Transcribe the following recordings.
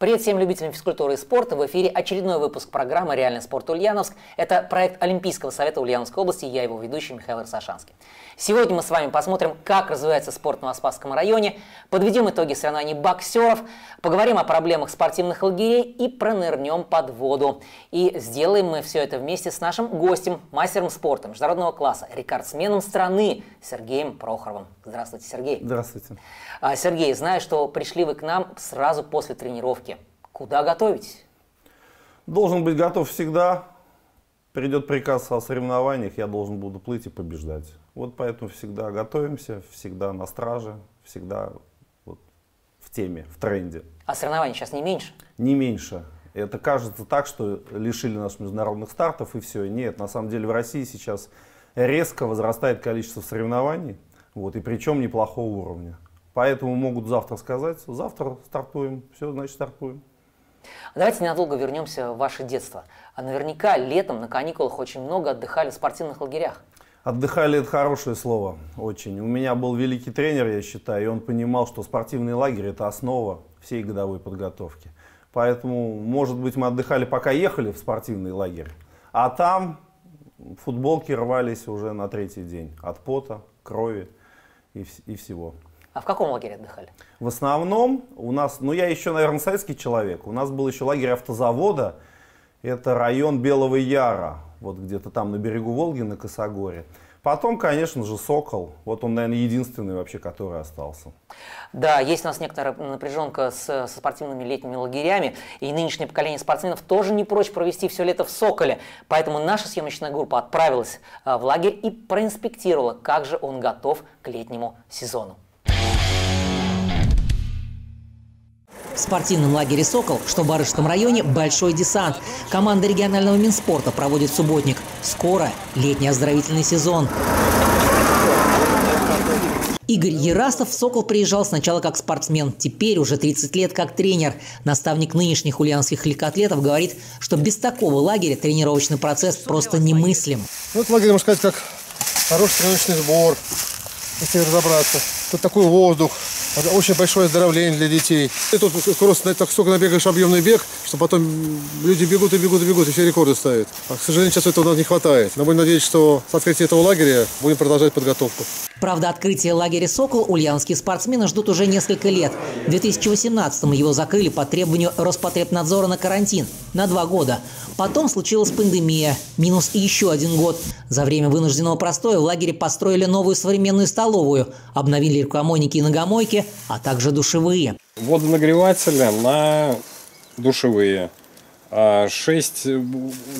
Привет всем любителям физкультуры и спорта. В эфире очередной выпуск программы «Реальный спорт Ульяновск». Это проект Олимпийского совета Ульяновской области. Я его ведущий Михаил Росошанский. Сегодня мы с вами посмотрим, как развивается спорт в Новоспасском районе, подведем итоги соревнований боксеров, поговорим о проблемах спортивных лагерей и пронырнем под воду. И сделаем мы все это вместе с нашим гостем, мастером спорта международного класса, рекордсменом страны Сергеем Прохоровым. Здравствуйте, Сергей. Здравствуйте. Сергей, знаю, что пришли вы к нам сразу после тренировки. Куда готовить? Должен быть готов всегда. Придет приказ о соревнованиях, я должен буду плыть и побеждать. Вот поэтому всегда готовимся, всегда на страже, всегда вот в теме, в тренде. А соревнований сейчас не меньше? Не меньше. Это кажется так, что лишили нас международных стартов и все. Нет, на самом деле в России сейчас резко возрастает количество соревнований, вот, и причем неплохого уровня. Поэтому могут завтра сказать, завтра стартуем, все, значит стартуем. Давайте ненадолго вернемся в ваше детство. А наверняка летом на каникулах очень много отдыхали в спортивных лагерях. Отдыхали – это хорошее слово, очень. У меня был великий тренер, я считаю, и он понимал, что спортивный лагерь – это основа всей годовой подготовки. Поэтому, может быть, мы отдыхали, пока ехали в спортивный лагерь, а там футболки рвались уже на третий день от пота, крови и всего. А в каком лагере отдыхали? В основном у нас, ну я еще, наверное, советский человек, у нас был еще лагерь автозавода, это район Белого Яра, вот где-то там на берегу Волги, на Косогоре. Потом, конечно же, Сокол, вот он, наверное, единственный вообще, который остался. Да, есть у нас некоторая напряженка со спортивными летними лагерями, и нынешнее поколение спортсменов тоже не прочь провести все лето в Соколе, поэтому наша съемочная группа отправилась в лагерь и проинспектировала, как же он готов к летнему сезону. В спортивном лагере «Сокол», что в Барышском районе, большой десант. Команда регионального Минспорта проводит субботник. Скоро летний оздоровительный сезон. Игорь Ерасов в «Сокол» приезжал сначала как спортсмен, теперь уже 30 лет как тренер. Наставник нынешних ульяновских легкоатлетов говорит, что без такого лагеря тренировочный процесс просто немыслим. Ну, этот лагерь, можно сказать, как хороший тренировочный сбор, если разобраться. Тут такой воздух. Это очень большое оздоровление для детей. И тут просто так столько набегаешь объемный бег, что потом люди бегут и бегут и бегут, и все рекорды ставят. А, к сожалению, сейчас этого у нас не хватает. Но будем надеяться, что с открытия этого лагеря будем продолжать подготовку. Правда, открытие лагеря «Сокол» ульяновские спортсмены ждут уже несколько лет. В 2018-м его закрыли по требованию Роспотребнадзора на карантин на 2 года. Потом случилась пандемия, минус еще 1 год. За время вынужденного простоя в лагере построили новую современную столовую, обновили рукомойники и ногомойки, а также душевые. Водонагреватели на душевые. 6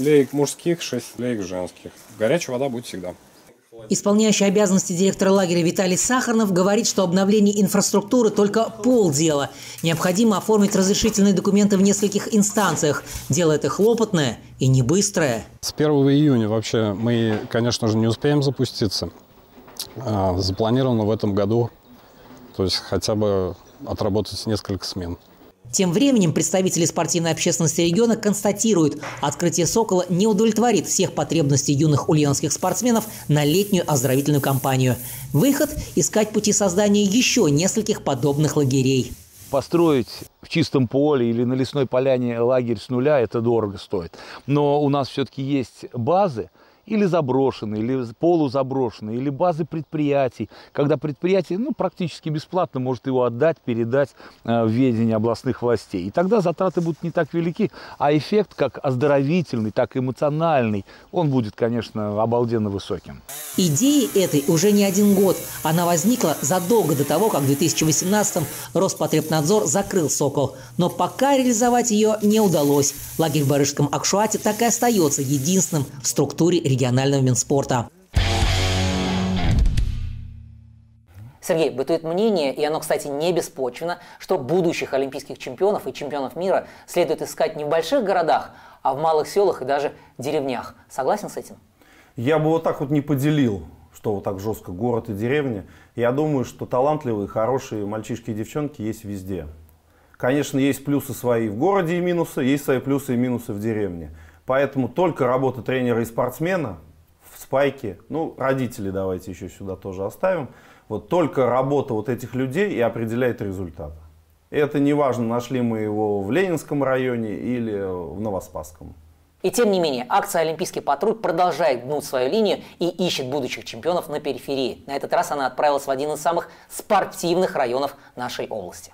леек мужских, 6 леек женских. Горячая вода будет всегда. Исполняющий обязанности директора лагеря Виталий Сахарнов говорит, что обновление инфраструктуры только полдела. Необходимо оформить разрешительные документы в нескольких инстанциях. Дело это хлопотное и не быстрое. С 1 июня вообще мы, конечно же, не успеем запуститься. Запланировано в этом году. То есть хотя бы отработать несколько смен. Тем временем представители спортивной общественности региона констатируют, открытие «Сокола» не удовлетворит всех потребностей юных ульяновских спортсменов на летнюю оздоровительную кампанию. Выход – искать пути создания еще нескольких подобных лагерей. Построить в чистом поле или на лесной поляне лагерь с нуля – это дорого стоит. Но у нас все-таки есть базы. Или заброшенные, или полузаброшенные, или базы предприятий, когда предприятие практически бесплатно может его отдать, передать в ведение областных властей. И тогда затраты будут не так велики, а эффект как оздоровительный, так и эмоциональный, он будет, конечно, обалденно высоким. Идея этой уже не 1 год. Она возникла задолго до того, как в 2018-м Роспотребнадзор закрыл «Сокол». Но пока реализовать ее не удалось. Лагерь в Барышском Акшуате так и остается единственным в структуре регионального Минспорта. Сергей, бытует мнение, и оно, кстати, не беспочвенно, что будущих олимпийских чемпионов и чемпионов мира следует искать не в больших городах, а в малых селах и даже деревнях. Согласен с этим? Я бы вот так вот не поделил, что вот так жестко город и деревня. Я думаю, что талантливые, хорошие мальчишки и девчонки есть везде. Конечно, есть плюсы свои в городе и минусы, есть свои плюсы и минусы в деревне. Поэтому только работа тренера и спортсмена в спайке, ну, родители давайте еще сюда тоже оставим, вот только работа вот этих людей и определяет результат. Это неважно, нашли мы его в Ленинском районе или в Новоспасском. И тем не менее, акция «Олимпийский патруль» продолжает гнуть свою линию и ищет будущих чемпионов на периферии. На этот раз она отправилась в один из самых спортивных районов нашей области.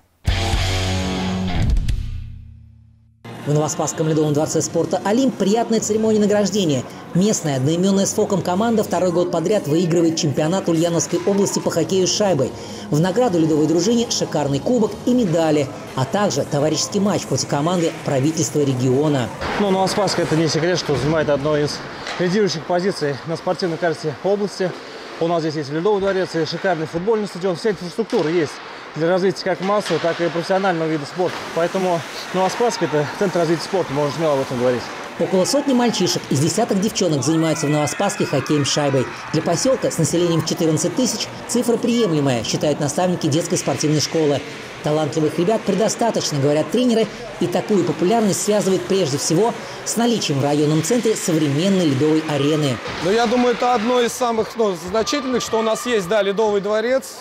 В Новоспасском ледовом дворце спорта «Олимп» приятная церемония награждения. Местная, одноименная с «Фоком» команда второй год подряд выигрывает чемпионат Ульяновской области по хоккею с шайбой. В награду ледовой дружине шикарный кубок и медали, а также товарищеский матч против команды правительства региона. Новоспасск – это не секрет, что занимает одну из лидирующих позиций на спортивной карте области. У нас здесь есть ледовый дворец и шикарный футбольный стадион. Вся инфраструктура есть для развития как массового, так и профессионального вида спорта. Поэтому Новоспасск – это центр развития спорта, можно смело об этом говорить. Около сотни мальчишек из десяток девчонок занимаются в Новоспасске хоккеем с шайбой. Для поселка с населением 14 тысяч цифра приемлемая, считают наставники детской спортивной школы. Талантливых ребят предостаточно, говорят тренеры, и такую популярность связывает прежде всего с наличием в районном центре современной ледовой арены. Ну, я думаю, это одно из самых значительных, что у нас есть, да, ледовый дворец.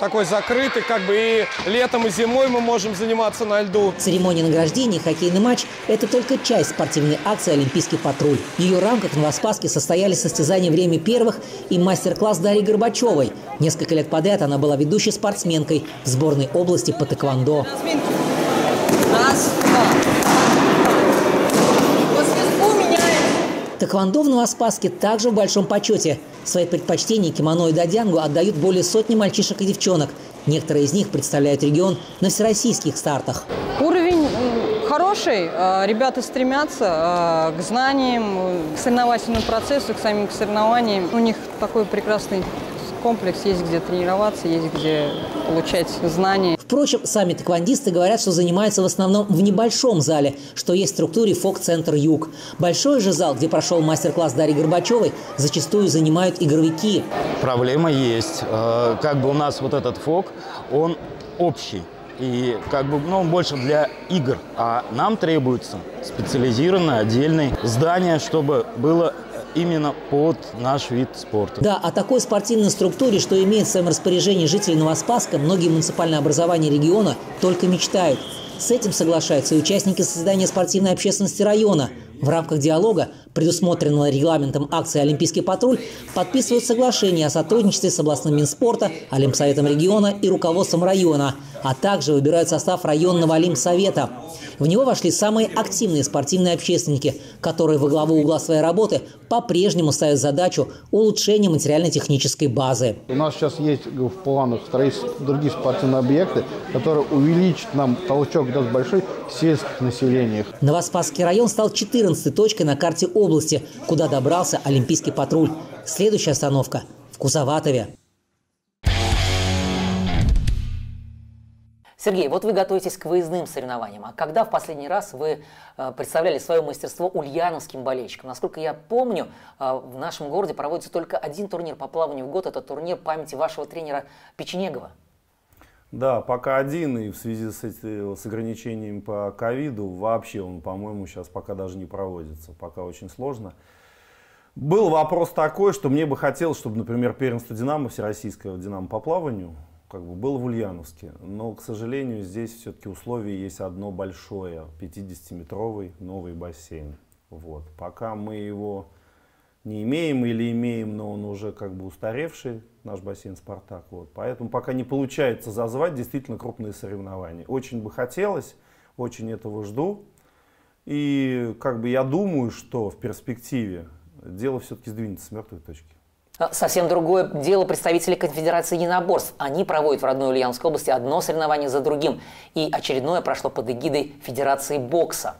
Такой закрытый, как бы и летом, и зимой мы можем заниматься на льду. Церемония награждения, хоккейный матч – это только часть спортивной акции «Олимпийский патруль». В ее рамках в Новоспасске состоялись состязания «Время первых» и мастер-класс Дарьи Горбачевой. Несколько лет подряд она была ведущей спортсменкой в сборной области по тэквондо. Раз, два. После сбу меняем. Тэквондо в Новоспасске также в большом почете. Свои предпочтения кимоно и додянгу отдают более сотни мальчишек и девчонок. Некоторые из них представляют регион на всероссийских стартах. Уровень хороший. Ребята стремятся к знаниям, к соревновательному процессу, к самим соревнованиям. У них такой прекрасный комплекс. Есть где тренироваться, есть где получать знания. Впрочем, сами тэквондисты говорят, что занимаются в основном в небольшом зале, что есть в структуре ФОК-центр «Юг». Большой же зал, где прошел мастер-класс Дарьи Горбачевой, зачастую занимают игровики. Проблема есть. Как бы у нас вот этот ФОК, он общий. И как бы, ну, больше для игр. А нам требуется специализированное отдельное здание, чтобы было именно под наш вид спорта. Да, о такой спортивной структуре, что имеет в своем распоряжении жители Новоспасска, многие муниципальные образования региона только мечтают. С этим соглашаются и участники создания спортивной общественности района. В рамках диалога, предусмотренного регламентом акции «Олимпийский патруль», подписывают соглашение о сотрудничестве с областным Минспорта, Олимпсоветом региона и руководством района, а также выбирают состав районного Олимпсовета. В него вошли самые активные спортивные общественники, которые во главу угла своей работы по-прежнему ставят задачу улучшения материально-технической базы. У нас сейчас есть в планах другие спортивные объекты, которые увеличат нам толчок даст большой в сельских населениях. Новоспасский район стал 14-й точкой на карте области, куда добрался «Олимпийский патруль». Следующая остановка – в Кузоватове. Сергей, вот вы готовитесь к выездным соревнованиям. А когда в последний раз вы представляли свое мастерство ульяновским болельщикам? Насколько я помню, в нашем городе проводится только один турнир по плаванию в год. Это турнир памяти вашего тренера Печенегова. Да, пока один. И в связи с ограничением по ковиду вообще он, по-моему, сейчас пока даже не проводится. Пока очень сложно. Был вопрос такой, что мне бы хотелось, чтобы, например, первенство «Динамо», всероссийское «Динамо» по плаванию, как бы было в Ульяновске, но, к сожалению, здесь все-таки условие есть одно большое, 50-метровый новый бассейн. Вот. Пока мы его не имеем или имеем, но он уже как бы устаревший, наш бассейн «Спартак». Вот. Поэтому пока не получается зазвать действительно крупные соревнования. Очень бы хотелось, очень этого жду. И как бы я думаю, что в перспективе дело все-таки сдвинется с мертвой точки. Совсем другое дело представители Конфедерации единоборств. Они проводят в родной Ульяновской области одно соревнование за другим. И очередное прошло под эгидой Федерации бокса.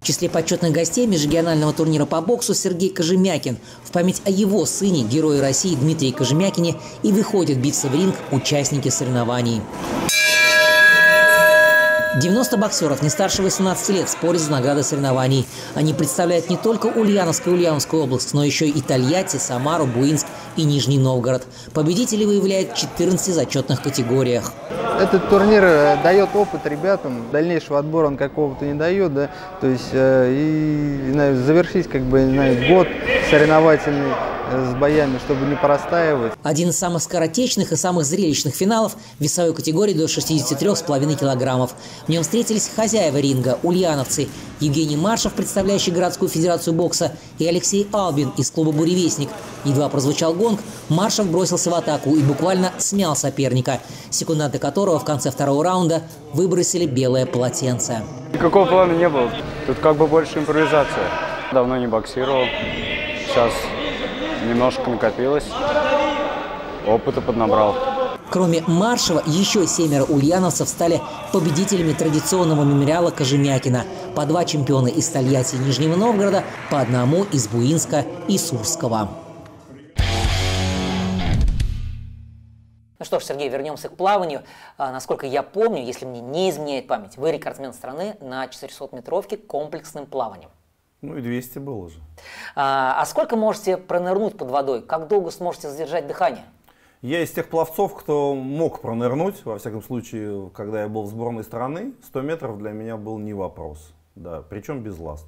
В числе почетных гостей межрегионального турнира по боксу Сергей Кожемякин. В память о его сыне, герое России Дмитрии Кожемякине, и выходят биться в ринг участники соревнований. 90 боксеров не старше 18 лет спорят за награды соревнований. Они представляют не только Ульяновск и Ульяновскую область, но еще и Тольятти, Самару, Буинск и Нижний Новгород. Победители выявляют в 14 зачетных категориях. Этот турнир дает опыт ребятам, дальнейшего отбора он какого-то не дает, да, то есть завершить как бы год соревновательный с боями, чтобы не простаивать. Один из самых скоротечных и самых зрелищных финалов в весовой категории до 63,5 килограммов. В нем встретились хозяева ринга – ульяновцы. Евгений Маршев, представляющий городскую федерацию бокса, и Алексей Албин из клуба «Буревестник». Едва прозвучал гонг, Маршев бросился в атаку и буквально смял соперника, секунданты которого в конце второго раунда выбросили белое полотенце. Никакого плана не было. Тут как бы больше импровизация. Давно не боксировал. Сейчас немножко накопилось, опыта поднабрал. Кроме Маршева, еще 7 ульяновцев стали победителями традиционного мемориала Кожемякина. По 2 чемпиона из Тольятти и Нижнего Новгорода, по 1 из Буинска и Сурского. Ну что ж, Сергей, вернемся к плаванию. Насколько я помню, если мне не изменяет память, вы рекордсмен страны на 400-метровке комплексным плаванием. Ну и 200 было уже. А сколько можете пронырнуть под водой? Как долго сможете задержать дыхание? Я из тех пловцов, кто мог пронырнуть. Во всяком случае, когда я был в сборной страны, 100 метров для меня был не вопрос. Да, причем без ласт.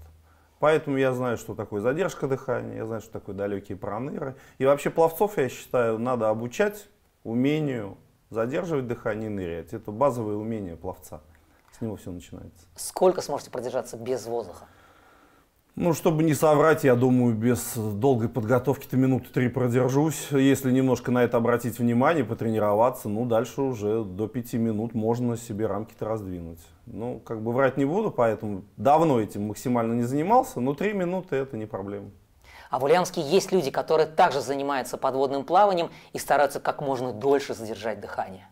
Поэтому я знаю, что такое задержка дыхания, я знаю, что такое далекие проныры. И вообще пловцов, я считаю, надо обучать умению задерживать дыхание и нырять. Это базовое умение пловца. С него все начинается. Сколько сможете продержаться без воздуха? Ну, чтобы не соврать, я думаю, без долгой подготовки-то минуты 3 продержусь. Если немножко на это обратить внимание, потренироваться, ну, дальше уже до 5 минут можно себе рамки-то раздвинуть. Ну, как бы врать не буду, поэтому давно этим максимально не занимался, но 3 минуты – это не проблема. А в Ульяновске есть люди, которые также занимаются подводным плаванием и стараются как можно дольше задержать дыхание.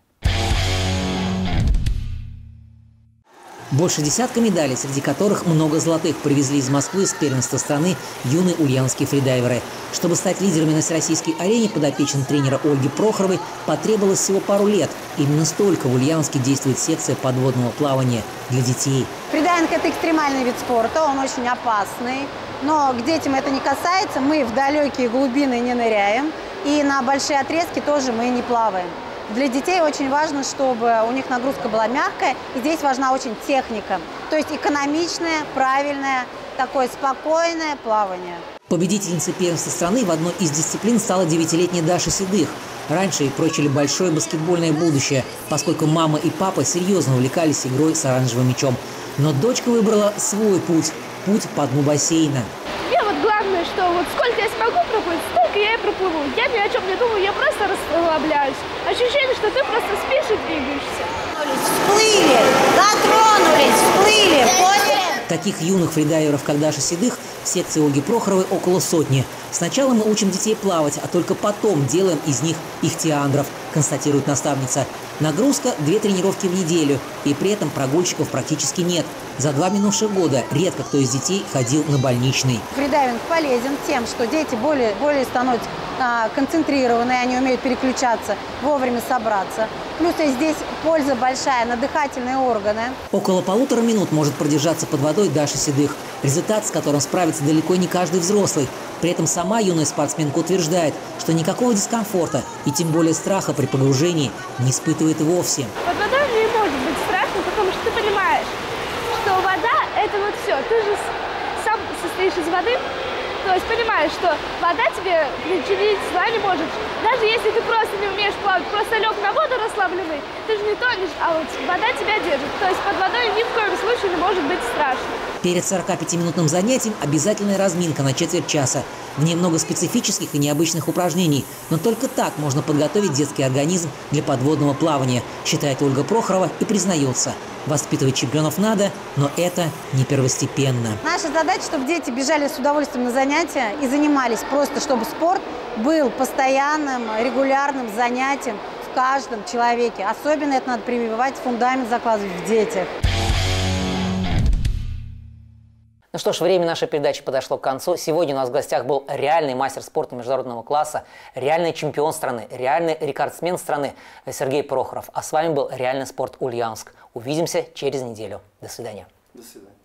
Больше десятка медалей, среди которых много золотых, привезли из Москвы с первенства страны юные ульяновские фридайверы. Чтобы стать лидерами на всероссийской арене, подопечным тренера Ольги Прохоровой потребовалось всего пару лет. Именно столько в Ульяновске действует секция подводного плавания для детей. Фридайвинг – это экстремальный вид спорта, он очень опасный. Но к детям это не касается, мы в далекие глубины не ныряем. И на большие отрезки тоже мы не плаваем. Для детей очень важно, чтобы у них нагрузка была мягкая, и здесь важна очень техника. То есть экономичное, правильное, такое спокойное плавание. Победительницей первенства страны в одной из дисциплин стала 9-летняя Даша Седых. Раньше ей прочили большое баскетбольное будущее, поскольку мама и папа серьезно увлекались игрой с оранжевым мячом. Но дочка выбрала свой путь – путь по дну бассейна. Мне вот главное, что вот сколько я смогу проплыть, столько я и проплыву. Я ни о чем не думаю, я просто расслабляюсь. Ощущение, что ты просто спишь и двигаешься. Всплыли, дотронулись, всплыли, поняли? Таких юных фридайверов, как Даша Седых, в секции Ольги Прохоровой около 100. Сначала мы учим детей плавать, а только потом делаем из них ихтиандров, констатирует наставница. Нагрузка – 2 тренировки в неделю, и при этом прогульщиков практически нет. За 2 минувших года редко кто из детей ходил на больничный. Фридайвинг полезен тем, что дети более становятся концентрированные, они умеют переключаться, вовремя собраться. Плюс здесь польза большая на дыхательные органы. Около 1,5 минут может продержаться под водой Даша Седых, результат, с которым справится далеко не каждый взрослый. При этом сама юная спортсменка утверждает, что никакого дискомфорта и тем более страха при погружении не испытывает вовсе. Под водой не может быть страшно, потому что ты понимаешь, что вода – это вот все. Ты же сам состоишь из воды, то есть понимаешь, что вода тебе причинить зла не может. Даже если ты просто не умеешь плавать, просто лег на воду расслабленный, ты же не тонешь, а вот вода тебя держит. То есть под водой ни в коем случае не может быть страшно. Перед 45-минутным занятием обязательная разминка на 1/4 часа. В ней много специфических и необычных упражнений. Но только так можно подготовить детский организм для подводного плавания, считает Ольга Прохорова и признается. Воспитывать чемпионов надо, но это не первостепенно. Наша задача, чтобы дети бежали с удовольствием на занятия и занимались просто, чтобы спорт был постоянным, регулярным занятием в каждом человеке. Особенно это надо прививать, фундамент закладывать в детях. Ну что ж, время нашей передачи подошло к концу. Сегодня у нас в гостях был реальный мастер спорта международного класса, реальный чемпион страны, реальный рекордсмен страны Сергей Прохоров. А с вами был «Реальный спорт Ульяновск». Увидимся через неделю. До свидания. До свидания.